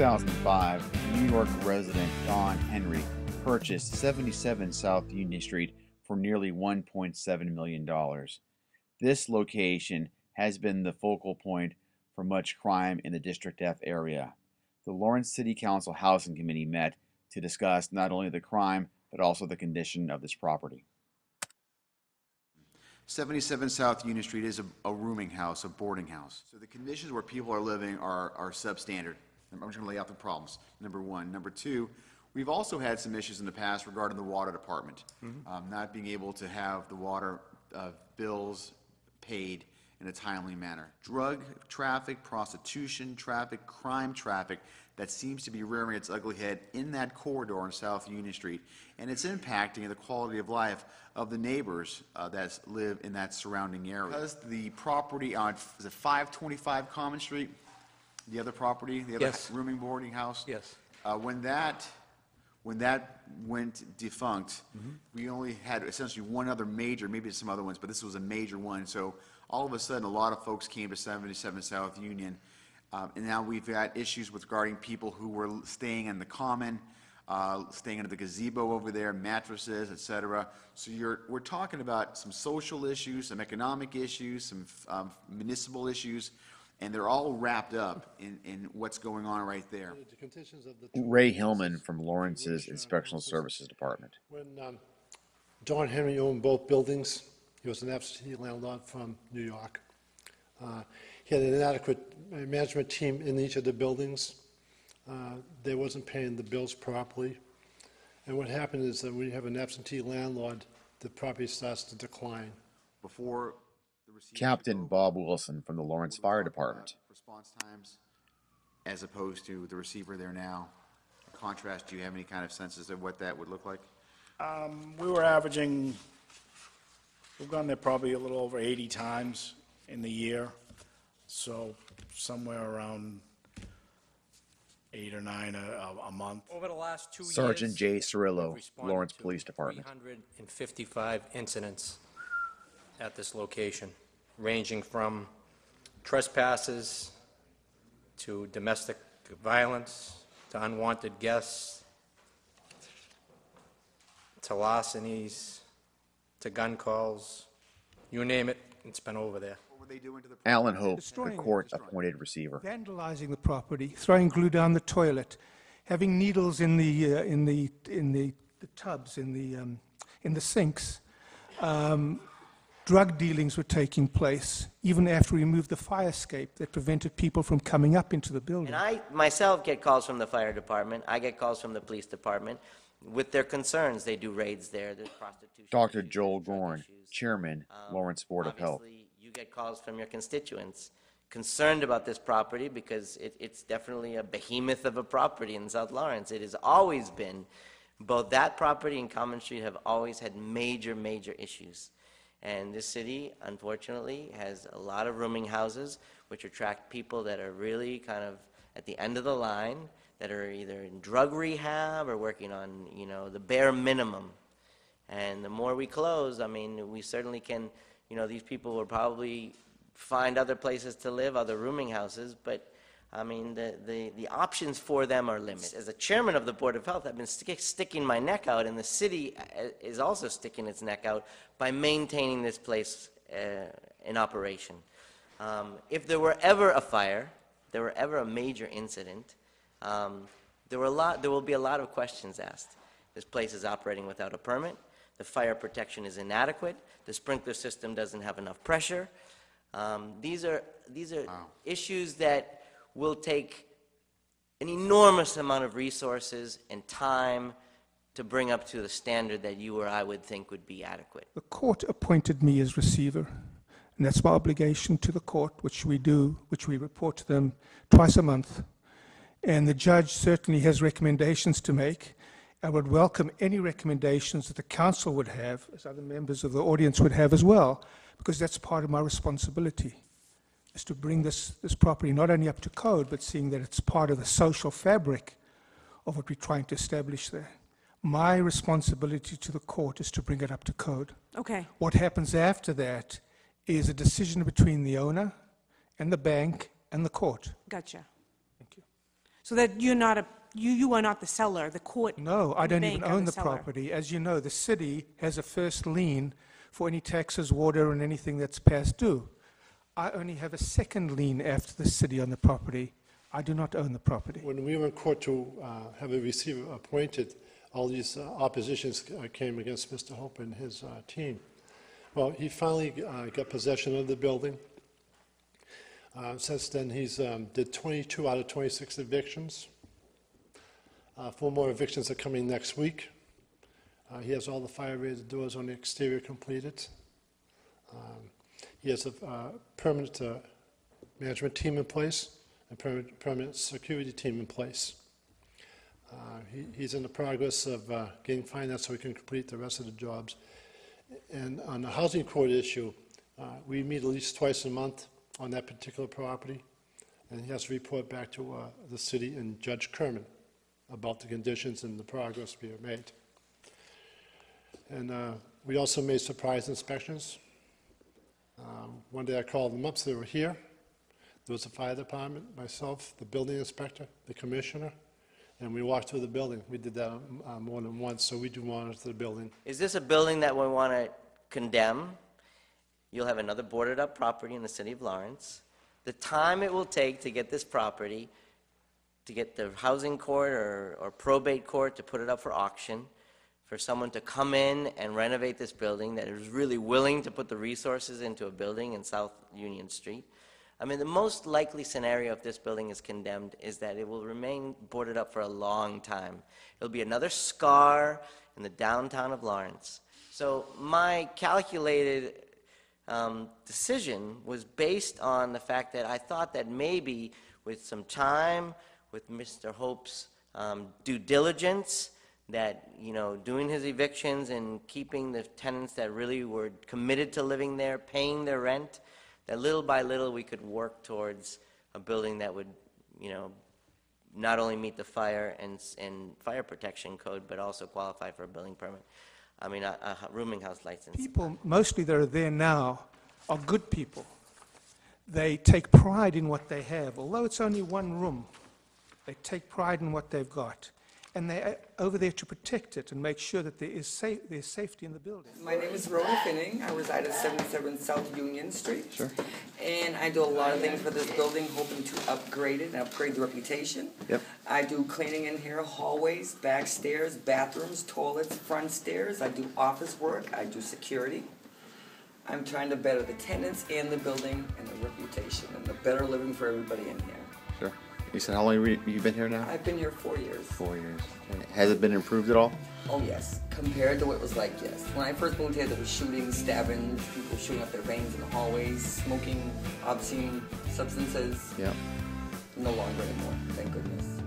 2005, New York resident Don Henry purchased 77 South Union Street for nearly $1.7 million. This location has been the focal point for much crime in the District F area. The Lawrence City Council Housing Committee met to discuss not only the crime, but also the condition of this property. 77 South Union Street is a rooming house, a boarding house. So the conditions where people are living are substandard. I'm just going to lay out the problems, number one. Number two, we've also had some issues in the past regarding the water department, not being able to have the water bills paid in a timely manner. Drug traffic, prostitution traffic, crime traffic, that seems to be rearing its ugly head in that corridor on South Union Street, and it's impacting the quality of life of the neighbors that live in that surrounding area. Because the property on, is it 525 Common Street, the other property, the other rooming boarding house? Yes. When that went defunct, we only had essentially one other major, maybe some other ones, but this was a major one. So all of a sudden, a lot of folks came to 77 South Union. And now we've got issues with regarding people who were staying in the common, staying in the gazebo over there, mattresses, etc. So we're talking about some social issues, some economic issues, some municipal issues, and they're all wrapped up in what's going on right there. Ray Hillman from Lawrence's Inspectional Services Department. When Don Henry owned both buildings, he was an absentee landlord from New York. He had an inadequate management team in each of the buildings. They wasn't paying the bills properly. And what happened is that when you have an absentee landlord, the property starts to decline. Before Captain Bob Wilson from the Lawrence Fire Department. Response times as opposed to the receiver there now. In contrast, do you have any kind of senses of what that would look like? We were averaging, we've gone there probably a little over 80 times in the year, so somewhere around 8 or 9 a month. Over the last 2 years, Sergeant Jay Cirillo, Lawrence Police Department. 355 incidents at this location, ranging from trespasses to domestic violence to unwanted guests to larcenies to gun calls, you name it, it's been over there. Alan Hope, the court-appointed receiver. Vandalizing the property, throwing glue down the toilet, having needles in the tubs, in the sinks. Drug dealings were taking place even after we moved the fire escape that prevented people from coming up into the building. And I myself get calls from the fire department. I get calls from the police department with their concerns. They do raids there. There's prostitution. Dr. Joel Gorn, Chairman, Lawrence Board of Health. You get calls from your constituents concerned about this property because it's definitely a behemoth of a property in South Lawrence. It has always been. Both that property and Common Street have always had major, major issues. And this city, unfortunately, has a lot of rooming houses which attract people that are really kind of at the end of the line, that are either in drug rehab or working on, you know, the bare minimum. And the more we close, I mean, we certainly can, you know, these people will probably find other places to live, other rooming houses, but I mean, the options for them are limited. As a chairman of the Board of Health, I've been sticking my neck out, and the city is also sticking its neck out by maintaining this place in operation. If there were ever a fire, there were ever a major incident, there will be a lot of questions asked. This place is operating without a permit. The fire protection is inadequate. The sprinkler system doesn't have enough pressure. These are issues that will take an enormous amount of resources and time to bring up to the standard that you or I would think would be adequate. The court appointed me as receiver, and that's my obligation to the court, which we do, which we report to them twice a month. And the judge certainly has recommendations to make. I would welcome any recommendations that the council would have, as other members of the audience would have as well, because that's part of my responsibility, is to bring this property not only up to code, but seeing that it's part of the social fabric of what we're trying to establish there. My responsibility to the court is to bring it up to code. Okay. What happens after that is a decision between the owner and the bank and the court. Gotcha. So that you're not a, you are not the seller, the court. No, I don't even own the property. As you know, the city has a first lien for any taxes, water, and anything that's past due. I only have a second lien after the city on the property. I do not own the property. When we were in court to have a receiver appointed, all these oppositions came against Mr. Hope and his team. Well, he finally got possession of the building. Since then, he's did 22 out of 26 evictions. 4 more evictions are coming next week. He has all the fire-rated doors on the exterior completed. He has a permanent management team in place and permanent security team in place. He's in the progress of getting finance so he can complete the rest of the jobs. And on the housing court issue, we meet at least twice a month on that particular property, and he has to report back to the city and Judge Kerman about the conditions and the progress we have made. And we also made surprise inspections. One day I called them up, so they were here. There was the fire department, myself, the building inspector, the commissioner, and we walked through the building. We did that more than once, so we do monitor the building. Is this a building that we want to condemn? You'll have another boarded up property in the city of Lawrence. The time it will take to get this property, to get the housing court or probate court to put it up for auction, for someone to come in and renovate this building that is really willing to put the resources into a building in South Union Street. I mean, the most likely scenario if this building is condemned is that it will remain boarded up for a long time. It'll be another scar in the downtown of Lawrence. So my calculated decision was based on the fact that I thought that maybe with some time, with Mr. Hope's due diligence, that, you know, doing his evictions and keeping the tenants that really were committed to living there, paying their rent, that little by little we could work towards a building that would, you know, not only meet the fire and fire protection code, but also qualify for a building permit. I mean, a rooming house license. People, mostly that are there now, are good people. They take pride in what they have. Although it's only one room, they take pride in what they've got. And they're over there to protect it and make sure that there's safety in the building. My name is Rowan Finning. I reside at 77 South Union Street. Sure. And I do a lot of things for this building, hoping to upgrade it and upgrade the reputation. Yep. I do cleaning in here, hallways, back stairs, bathrooms, toilets, front stairs. I do office work. I do security. I'm trying to better the tenants and the building and the reputation and the better living for everybody in here. Sure. You said how long have you been here now? I've been here 4 years. 4 years. And has it been improved at all? Oh, yes. Compared to what it was like, yes. When I first moved here, there was shootings, stabbings, people shooting up their veins in the hallways, smoking obscene substances. Yeah. No longer anymore, thank goodness.